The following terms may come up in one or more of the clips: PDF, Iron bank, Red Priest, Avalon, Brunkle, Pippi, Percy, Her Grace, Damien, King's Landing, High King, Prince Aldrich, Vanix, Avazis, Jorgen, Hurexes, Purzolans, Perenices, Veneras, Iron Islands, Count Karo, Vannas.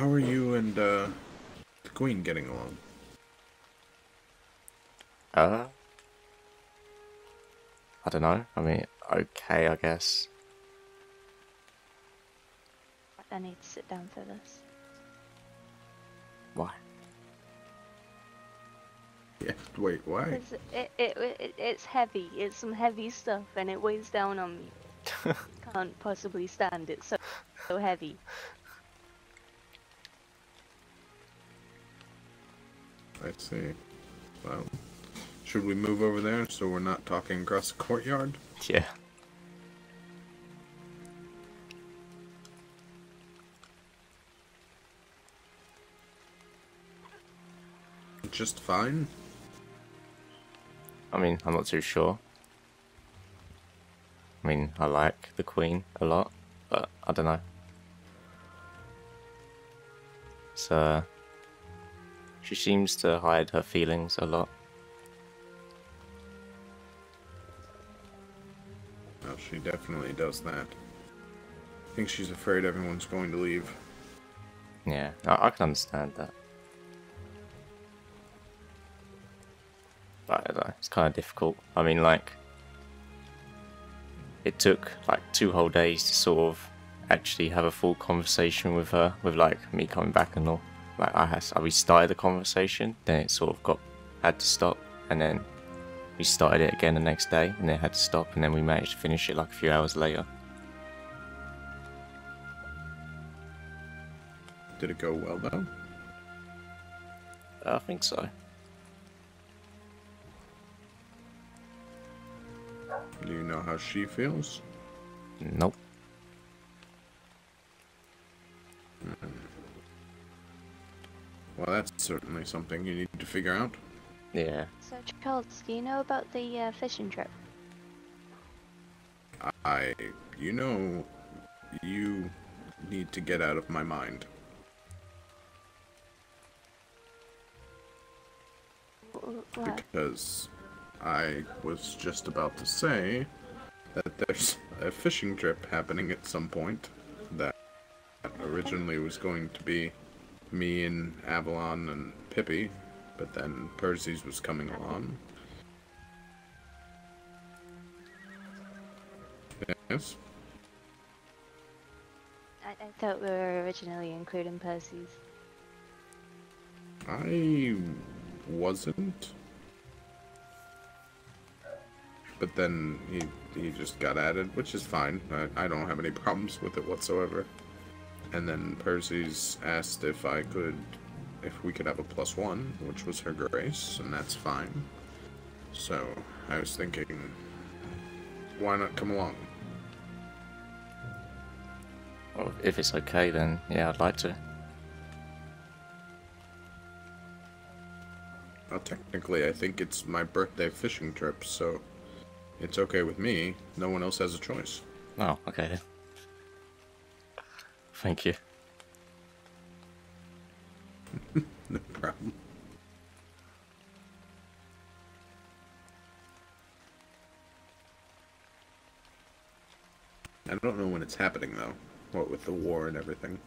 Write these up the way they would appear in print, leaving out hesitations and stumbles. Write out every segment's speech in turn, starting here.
How are you and the Queen getting along? I don't know. I mean, okay, I guess. I need to sit down for this. Why? Yeah, wait, why? Because it's heavy. It's some heavy stuff, and it weighs down on me. Can't possibly stand it. So heavy. I see. Well, should we move over there so we're not talking across the courtyard? Yeah. Just fine? I mean, I'm not too sure. I mean, I like the Queen a lot, but I don't know. So, she seems to hide her feelings a lot. Well, she definitely does that. I think she's afraid everyone's going to leave. Yeah, I can understand that. I don't know, it's kind of difficult. I mean, like, it took like 2 whole days to sort of actually have a full conversation with her, with like me coming back and all. Like, I restarted the conversation, then it sort of had to stop, and then we started it again the next day, and then it had to stop, and then we managed to finish it like a few hours later. Did it go well though? I think so. Do you know how she feels? Nope. Well, that's certainly something you need to figure out. Yeah. So, Charles, do you know about the fishing trip? You know, you need to get out of my mind. What? Because I was just about to say that there's a fishing trip happening at some point that originally was going to be me and Avalon and Pippi, but then Percy's was coming along. Yes? I thought we were originally including Percy's. I wasn't. But then he just got added, which is fine. I don't have any problems with it whatsoever. And then Percy's asked if we could have a +1, which was Her Grace, and that's fine. So I was thinking, why not come along? Well, if it's okay, then yeah, I'd like to. Well, technically, I think it's my birthday fishing trip, so. It's okay with me. No one else has a choice. Oh, okay then. Thank you. No problem. I don't know when it's happening though. What with the war and everything.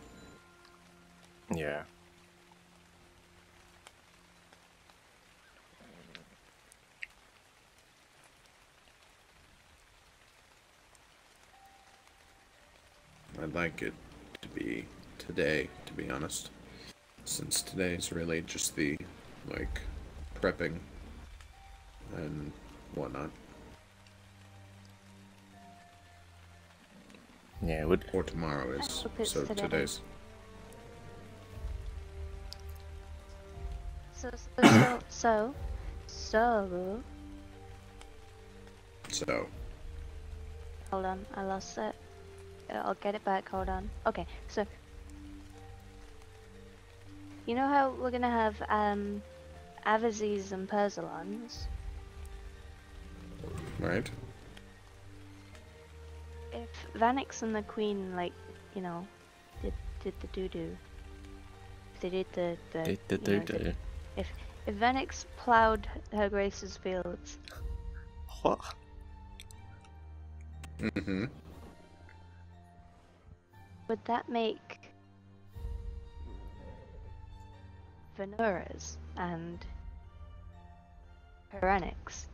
Yeah. I'd like it to be today, to be honest, since today is really just the, like, prepping and whatnot. Yeah, it would. Or tomorrow is, so today's. So. Hold on, I lost it. I'll get it back, hold on. Okay, so you know how we're gonna have Avazis and Purzolans? Right. If Vanix and the Queen, like, you know, did the doo-doo. They did the doo-doo. You know, if Vanix ploughed Her Grace's fields. What? Mm-hmm. Would that make Veneras and Perenices.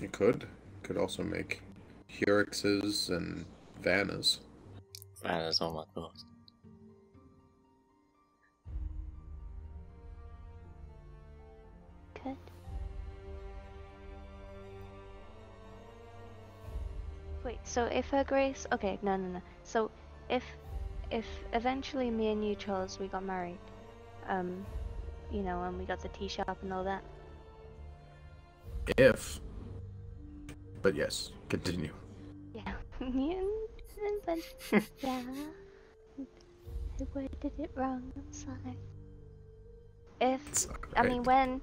You could. Also make Hurexes and Vannas. Vannas, oh my god. Good. Wait, so if Her Grace... Okay, no. So if eventually me and you, Charles, we got married, you know, and we got the tea shop and all that. If... But yes, continue. Yeah, but yeah, I worded it wrong, I'm sorry. If, right. I mean, when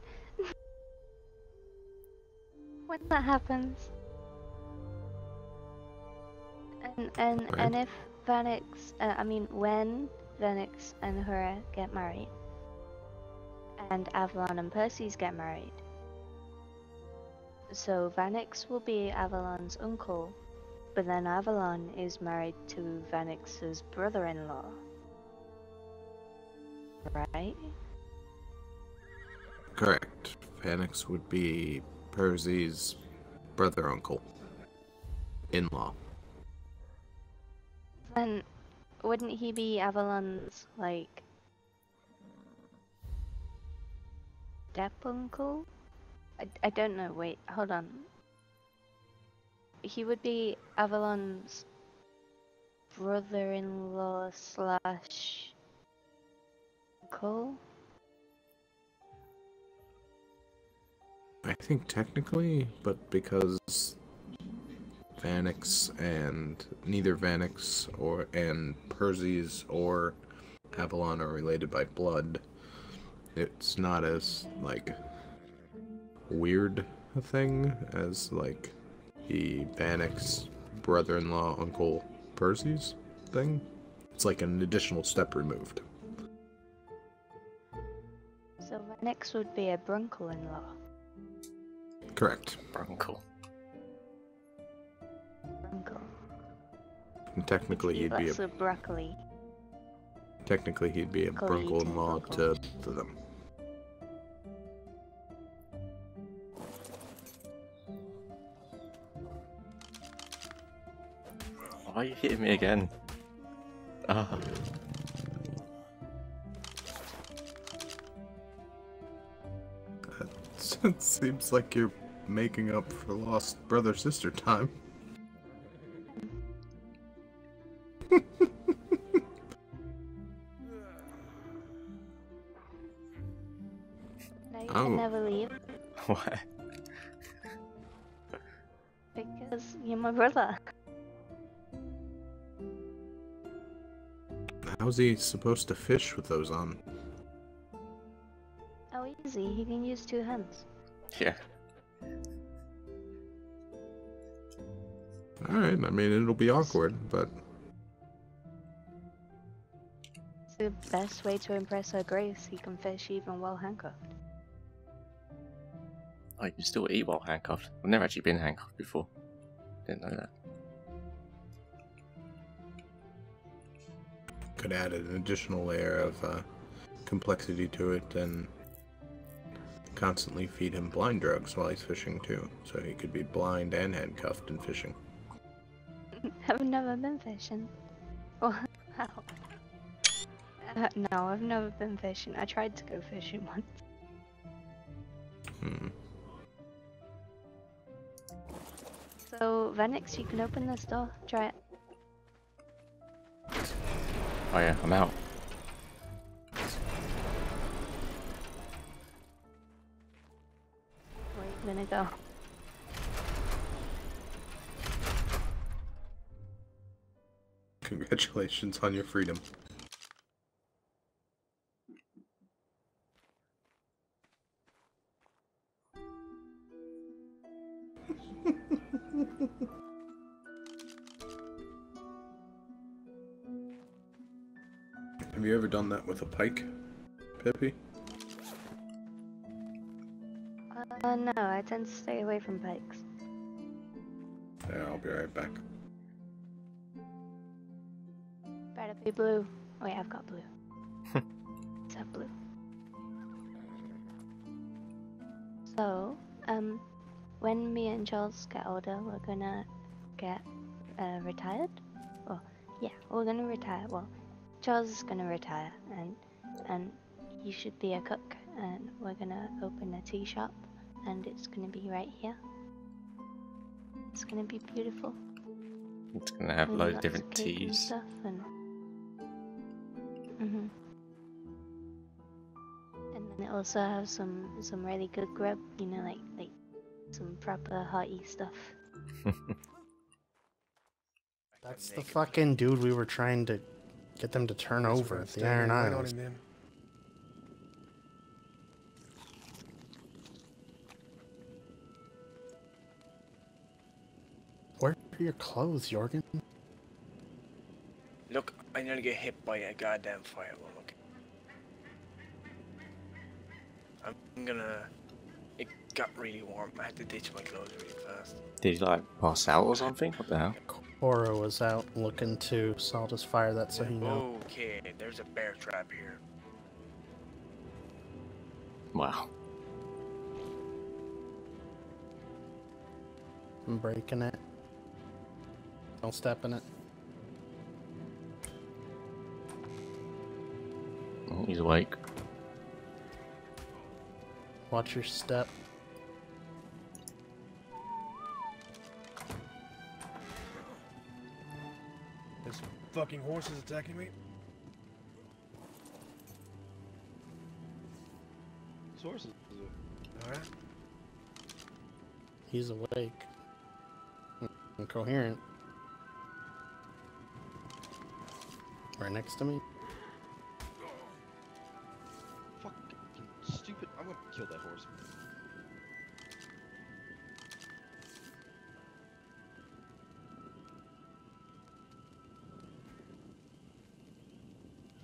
that happens, and if Vanix, when Vanix and Hura get married, and Avalon and Percy's get married, so Vanix will be Avalon's uncle, but then Avalon is married to Vanix's brother-in-law. Right? Correct. Vanix would be Percy's brother-uncle. In-law. Then wouldn't he be Avalon's, like... step-uncle? I don't know, wait, hold on. He would be Avalon's brother-in-law slash... uncle? I think technically, but because Vanix and... neither Vanix or and Percy's or Avalon are related by blood, it's not as, like... weird thing as like the Vanix brother-in-law uncle Percy's thing. It's like an additional step removed. So Vanix would be a Brunkle in law. Correct. Brunkle. Brunkle. And technically he'd be a broccoli. Technically he'd be a Brunkle in law to them. Why are you hitting me again? Ah. That seems like you're making up for lost brother-sister time. Now you can never leave. Why? Because you're my brother. How's he supposed to fish with those on? Oh, easy. He can use two hands. Yeah. Alright, I mean, it'll be awkward, but... It's the best way to impress Her Grace. He can fish even while handcuffed. Oh, you can still eat while handcuffed. I've never actually been handcuffed before. Didn't know that. Could add an additional layer of complexity to it and constantly feed him blind drugs while he's fishing too, so he could be blind and handcuffed and fishing. I've never been fishing. Wow. No, I've never been fishing. I tried to go fishing once. Hmm. So, Vanix, you can open this door. Try it. Oh yeah, I'm out. Wait a minute, go. Congratulations on your freedom. Have you ever done that with a pike, Pippi? No, I tend to stay away from pikes. Yeah, I'll be right back. Better be blue. Oh wait, I've got blue. It's that blue. So, when me and Charles get older, we're gonna get retired. Well, yeah, we're gonna retire. Well, Charles is gonna retire, and you should be a cook, and we're gonna open a tea shop, and it's gonna be right here. It's gonna be beautiful. It's gonna have loads of different teas and stuff. And and then it also has some really good grub, you know, like some proper hearty stuff. That's the fucking dude we were trying to get them to turn over at the Iron Islands. Where are your clothes, Jorgen? Look, I'm gonna get hit by a goddamn fireball, okay? I'm gonna... It got really warm. I had to ditch my clothes really fast. Did you, like, pass out or something? What the hell? Koro was out looking to salt his fire, that's so he knows. Okay, there's a bear trap here. Wow. I'm breaking it. Don't step in it. Oh, he's awake. Watch your step. This fucking horse is attacking me. This horse is alright. He's awake. Incoherent. Right next to me. Stupid, I'm gonna kill that horse.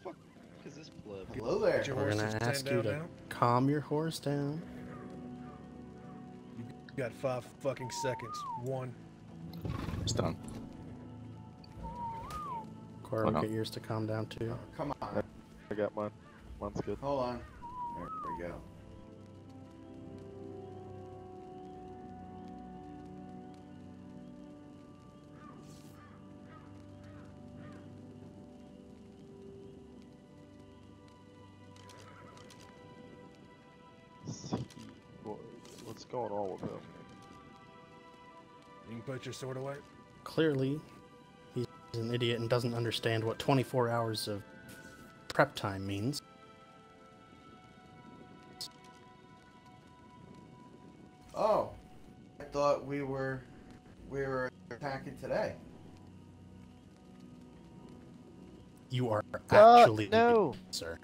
Fuck is this blood? Hello there. We're gonna ask you to calm your horse down. You got 5 fucking seconds. 1. It's done. Cora, get yours to calm down too. Oh, come on. I got one. One's good. Hold on. There we go. What's going on with him? You can put your sword away. Clearly, he's an idiot and doesn't understand what 24 hours of prep time means. Oh, I thought we were attacking today. You are actually no, sir.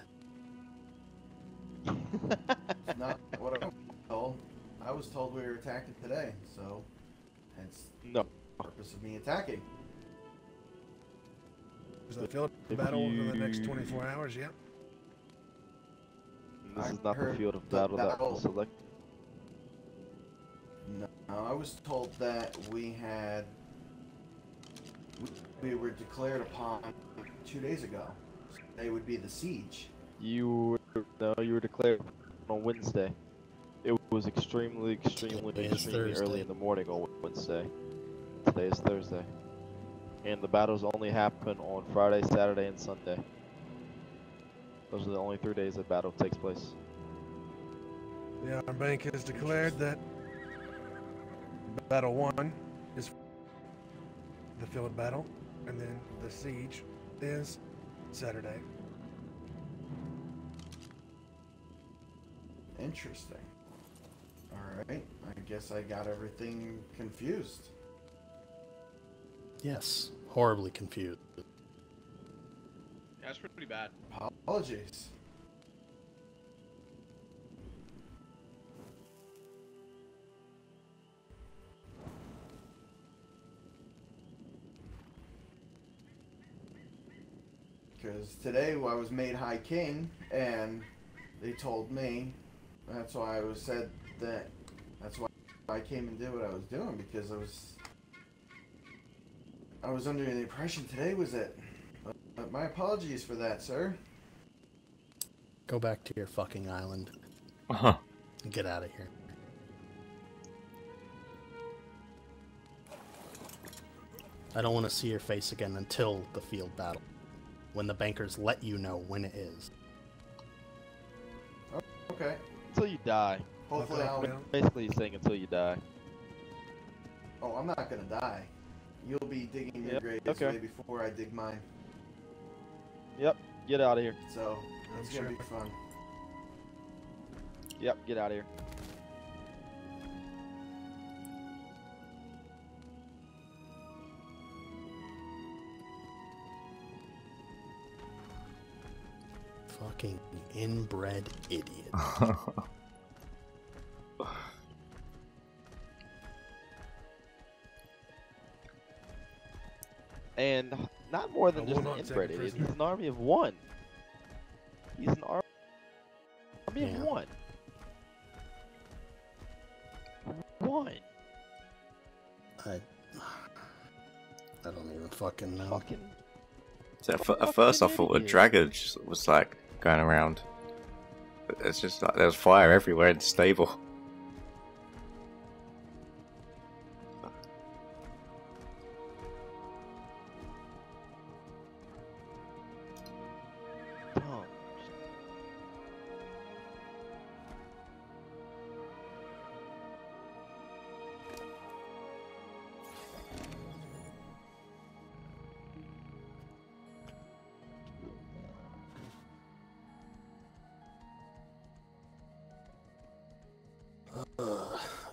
That's not what I was told. I was told we were attacking today, so hence the purpose of me attacking. Is the field battle over the next 24 hours? Yep. Yeah. This is not the field of battle that was selected. No, I was told that we were declared upon 2 days ago. So they would be the siege. You were declared on Wednesday. It was extremely early in the morning on Wednesday. Today is Thursday, and the battles only happen on Friday, Saturday, and Sunday. Those are the only 3 days that battle takes place. The Iron Bank has declared that Battle 1 is the field battle, and then the siege is Saturday. Interesting. Alright, I guess I got everything confused. Yes, horribly confused. Yeah, that's pretty bad. Apologies. Because today I was made High King, and they told me that's why I was said that. That's why I came and did what I was doing, because I was under the impression today was it. My apologies for that, sir. Go back to your fucking island. Uh-huh. And get out of here. I don't want to see your face again until the field battle. When the bankers let you know when it is. Oh, okay. Until you die. Hopefully I'll win. Basically saying until you die. Oh, I'm not gonna die. You'll be digging your grave way before I dig mine. Yep, get out of here. So, it's gonna be fun. Yep, get out of here. Fucking inbred idiot. And not more than just an inbred idiot. He's an army of one. He's an army of one. I don't even fucking know. So at first I thought the dragon was like going around. But it's just like there was fire everywhere in the stable.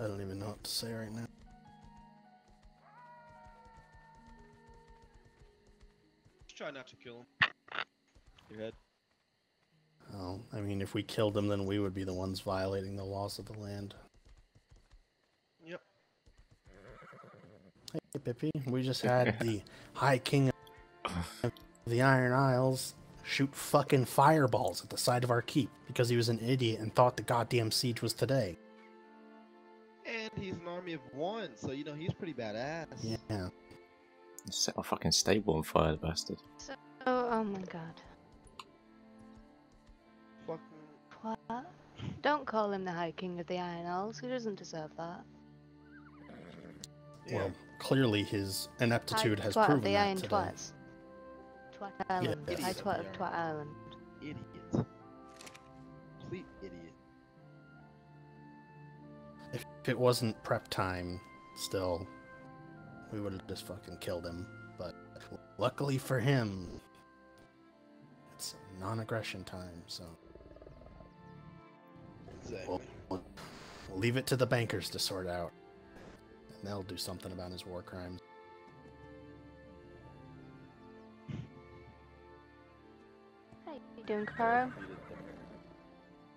I don't even know what to say right now. Just try not to kill him. Your head. Oh, I mean, if we killed him, then we would be the ones violating the laws of the land. Yep. Hey, Pippi, we just had the High King of the Iron Isles shoot fucking fireballs at the side of our keep because he was an idiot and thought the goddamn siege was today. He's an army of one, so you know he's pretty badass. Yeah. Set my fucking stable on fire, the bastard. So, oh my god. Fucking what? Don't call him the High King of the Iron Isles. He doesn't deserve that. Yeah. Well, clearly his ineptitude has proven that Iron today. Twat Island. Yeah. I twat of Twat Island. Idiot. Complete idiot. If it wasn't prep time, still, we would have just fucking killed him. But luckily for him, it's non-aggression time, so exactly. We'll leave it to the bankers to sort out, and they'll do something about his war crimes. How you doing, Karo?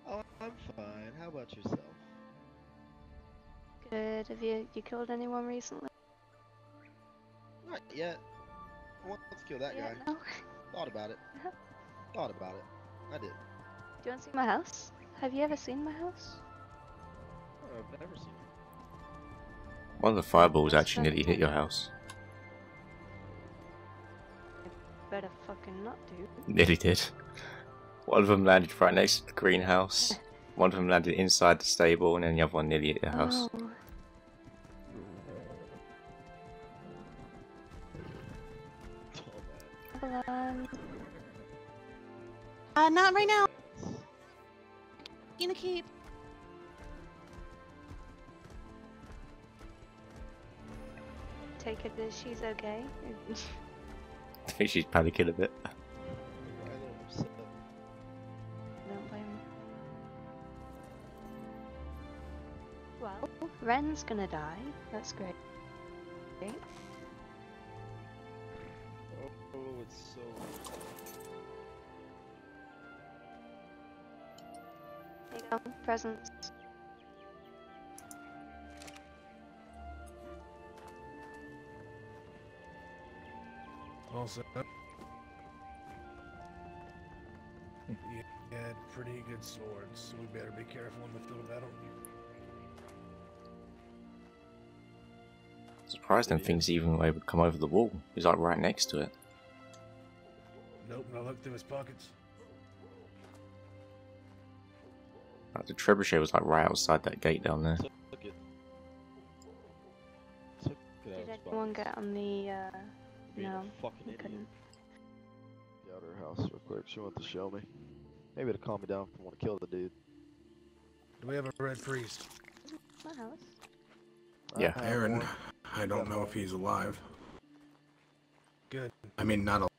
Oh, I'm fine. How about yourself? Good. Have you killed anyone recently? Not yet. I wanted to kill that guy. No. Thought about it. Thought about it. I did. Do you want to see my house? Have you ever seen my house? Oh, I've never seen it. One of the fireballs actually nearly hit your house. You better fucking not, dude. Nearly did. One of them landed right next to the greenhouse. One of them landed inside the stable, and then the other one nearly hit the house. Oh. Not right now. In the keep. Take it that she's okay. I think she's panicking a bit. Well, Ren's gonna die. That's great. Okay. Oh, it's so. There you go. Presents. All set. You had pretty good swords, so we better be careful in the field of battle. Surprised them things even were able to come over the wall. It was like right next to it. Nope, when I looked through his pockets. Like the trebuchet was like right outside that gate down there. Did anyone get on the? No, I couldn't. Get out of her house real quick. She wants to show me. Maybe to calm me down if I want to kill the dude. Do we have a red priest? My house. Yeah, Aaron. I don't know if he's alive. Good. I mean, not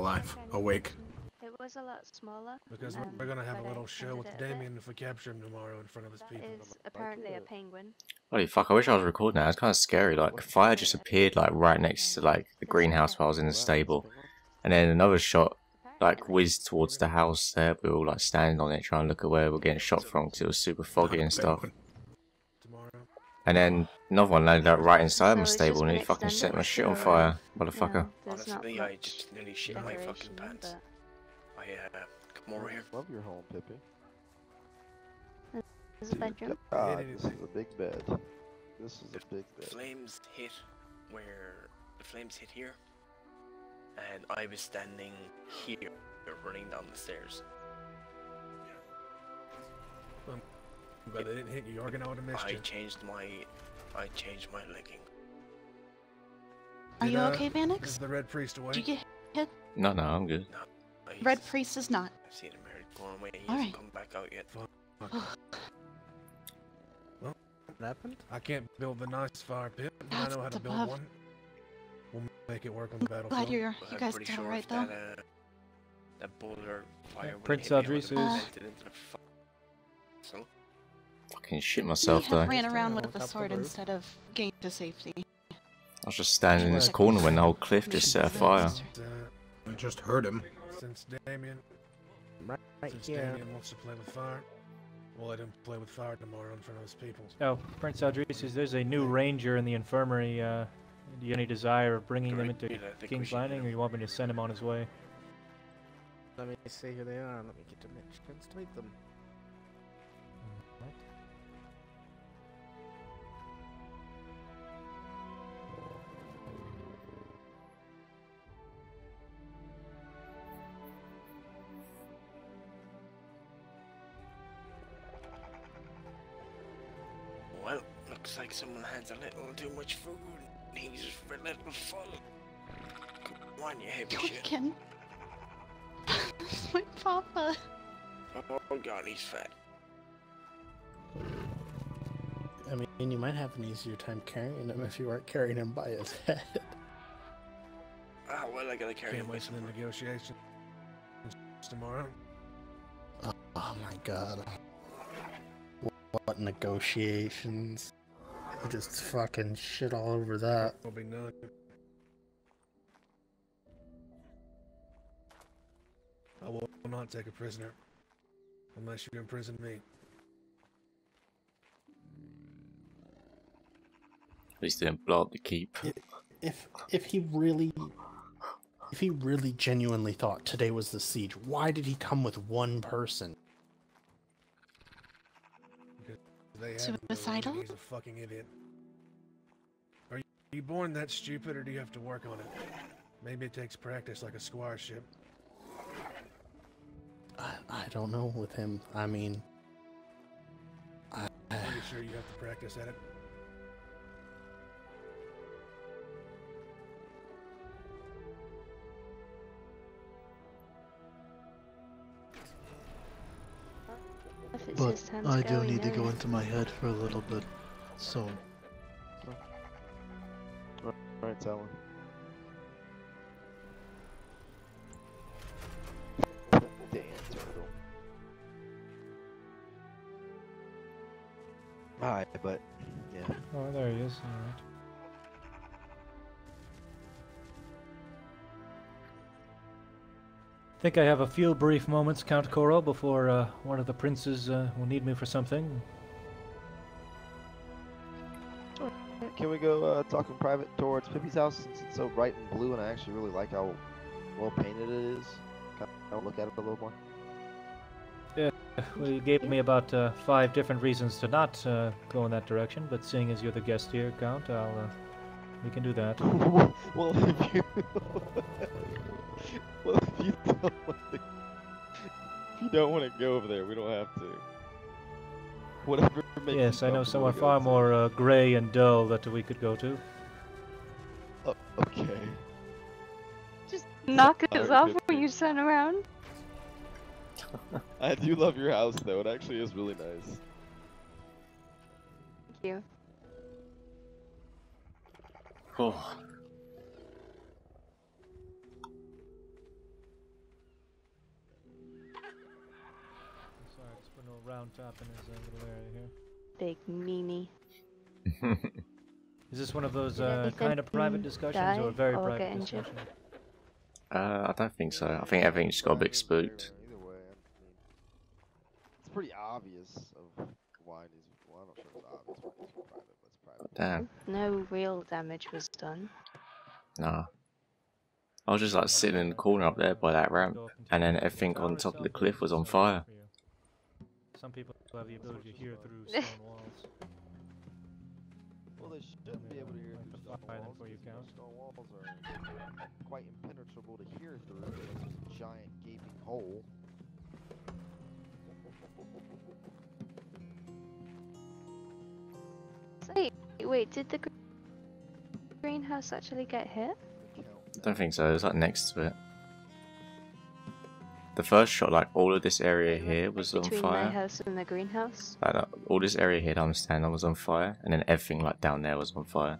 alive. Awake. It was a lot smaller. Because we're gonna have a little show with Damien if we capture him tomorrow in front of his people. Is apparently a penguin. Holy fuck! I wish I was recording that. It's kind of scary. Like fire just appeared like right next to like the greenhouse while I was in the stable, and then another shot like whizzed towards the house. There, we were all like standing on it, trying to look at where we're getting shot from because it was super foggy and stuff. And then another one landed like right inside my stable, and he fucking set my shit on fire, motherfucker. Honestly, I just nearly shit my fucking pants. Come over here. Love your home, Pippi. This is a bedroom. Ah, this is a big bed. This is a big bed. Flames hit where the flames hit here, and I was standing here, running down the stairs. But they didn't hit you, Jorgen. I would have missed you. I changed my legging. Are you okay, Vanix? Is the red priest away? Did you get hit? No, no, I'm good. No. Red Priest is not. I've seen him going away. He hasn't come back out yet. Well, what happened? I can't build the nice fire pit, but I know how to build one. We'll make it work on the battlefield. Glad you guys got it right, though. That boulder fire Prince Aldrich fucking shit myself, though. I ran around with the sword instead of getting to safety. I was just standing in this corner when the whole cliff just set afire. I just heard him. Since Damien, Damien wants to play with fire, we'll let him play with fire tomorrow in front of his people. Oh, Prince Aldrich, there's a new ranger in the infirmary. Do you have any desire of bringing them into King's Landing, or you want me to send him on his way? Let me see who they are, and let me get to Mitch. Let's meet them. Looks like someone has a little too much food. He's a little full. Come on, you heavy shit. That's my papa. Oh god, he's fat. I mean, you might have an easier time carrying him if you weren't carrying him by his head. Ah, well, I gotta carry him by some negotiation tomorrow. Oh my god. What negotiations? Just fucking shit all over that. There'll be none. I will not take a prisoner unless you imprison me. At least they didn't blow up the keep. If he really genuinely thought today was the siege, why did he come with one person? Suicidal? He's a fucking idiot. Are you born that stupid, or do you have to work on it? Maybe it takes practice, like a squireship. I don't know with him. I mean, I'm pretty sure you have to practice at it. But I do need to go into my head for a little bit, so... Alright, tell him. Damn, turtle. Alright, but... yeah. Oh, there he is, alright. I think I have a few brief moments, Count Karo, before one of the princes will need me for something. Can we go talk in private towards Pippi's house, since it's so bright and blue, and I actually really like how well painted it is? Can I look at it a little more? Yeah, well, you gave me about 5 different reasons to not go in that direction, but seeing as you're the guest here, Count, I'll We can do that. Well, if you... well, if you don't want to go over there, we don't have to. Whatever makes yes, I know somewhere far more gray and dull that we could go to. Okay. Just knock us off when you turn around. I do love your house, though. It actually is really nice. Thank you. Cool. Sorry, I just put no round top in his little area here. Big meanie. Is this one of those kind of private discussions or a very private discussion? I don't think so. I think everything just got a bit spooked. Either way, it's pretty obvious of why these. Well, I'm not sure it's obvious why it's private, but it's private. Damn. No real damage was done. Nah. I was just like sitting in the corner up there by that ramp, and then everything on top of the cliff was on fire. Some people have the ability to hear through stone walls. Well, they shouldn't be able to hear through stone walls, because stone walls are quite impenetrable to hear through, because there's a giant gaping hole. Say, wait, did the greenhouse actually get hit? I don't think so, it was like next to it. The first shot, like all of this area here was on fire. Between my house and the greenhouse? Like, all this area here that I'm standing on was on fire, and then everything like down there was on fire.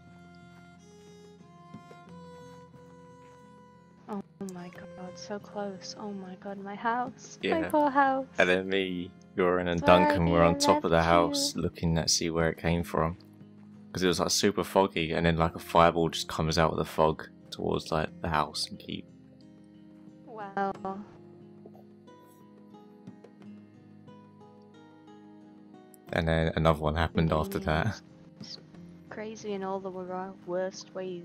Oh my god, so close. Oh my god, my house. Yeah. My poor house. And then me, Jorgen and Duncan were on top of the house looking to see where it came from. Because it was like super foggy, and then like a fireball just comes out of the fog towards like the house and keep. Wow. And then another one happened after that. It's crazy in all the worst ways.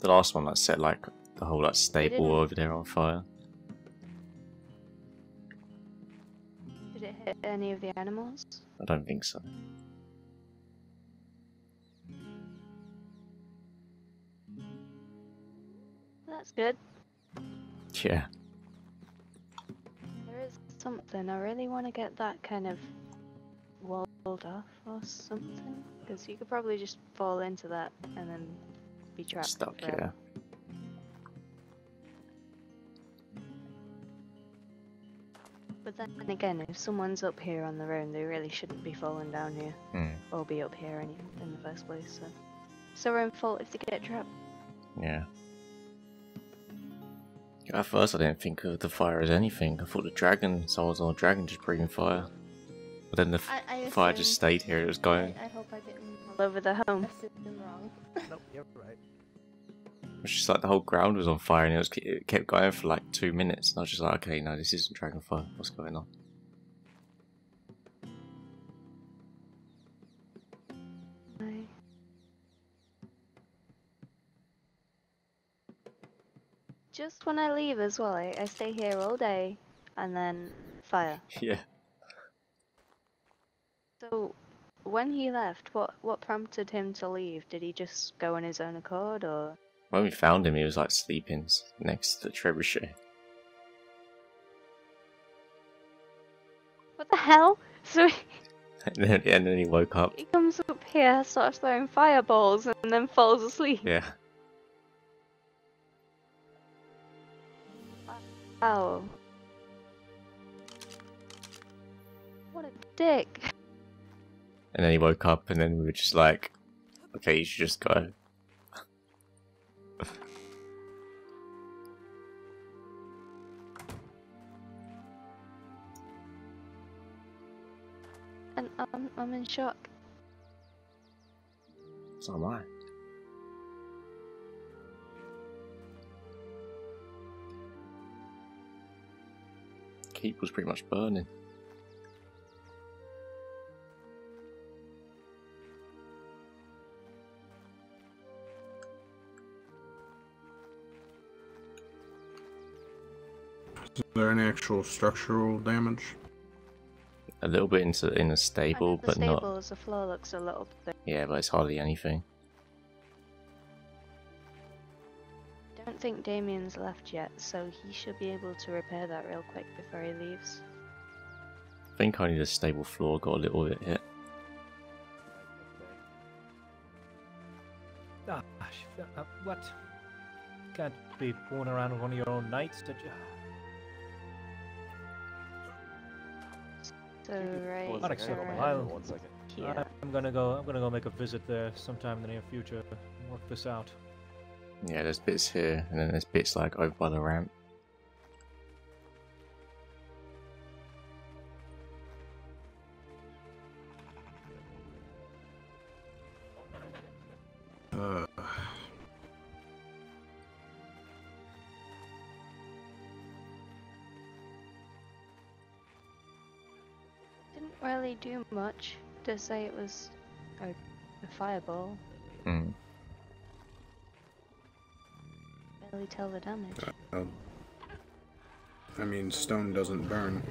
The last one that like, set like the whole like stable over there on fire. Did it hit any of the animals? I don't think so. That's good. Yeah. Something. I really want to get that kind of walled off or something, because you could probably just fall into that and then be trapped. Stuck, yeah. But then again, if someone's up here on their own, they really shouldn't be falling down here or be up here in the first place. So we're in fault if they get trapped. Yeah. At first I didn't think of the fire as anything. I thought the dragon, someone was on a dragon just breathing fire. But then the fire just stayed here, it was going. I hope I didn't all over the home. Wrong. Nope, you're right. It was just like the whole ground was on fire and it kept going for like 2 minutes. And I was just like, okay, no, this isn't dragon fire, what's going on? Just when I leave as well, I stay here all day, and then fire. Yeah. So, when he left, what prompted him to leave? Did he just go on his own accord, or...? When we found him, he was like sleeping next to the trebuchet. What the hell? So he... and then he woke up. He comes up here, starts throwing fireballs, and then falls asleep. Yeah. Wow. What a dick. And then he woke up and then we were just like, okay, you should just go. And I'm in shock. So am I. Keep was pretty much burning. Is there any actual structural damage? A little bit in a stable, but not. The floor looks a little thick. Yeah, but it's hardly anything. I don't think Damien's left yet, so he should be able to repair that real quick before he leaves. I think I need a stable floor. Got a little bit hit. Ah, what? Can't be born around with one of your own knights, did you? So right. Yeah. I'm gonna go make a visit there sometime in the near future and work this out. Yeah, there's bits here, and then there's bits like over by the ramp. Didn't really do much to say it was a fireball. Mm. Tell the damage. I mean, stone doesn't burn.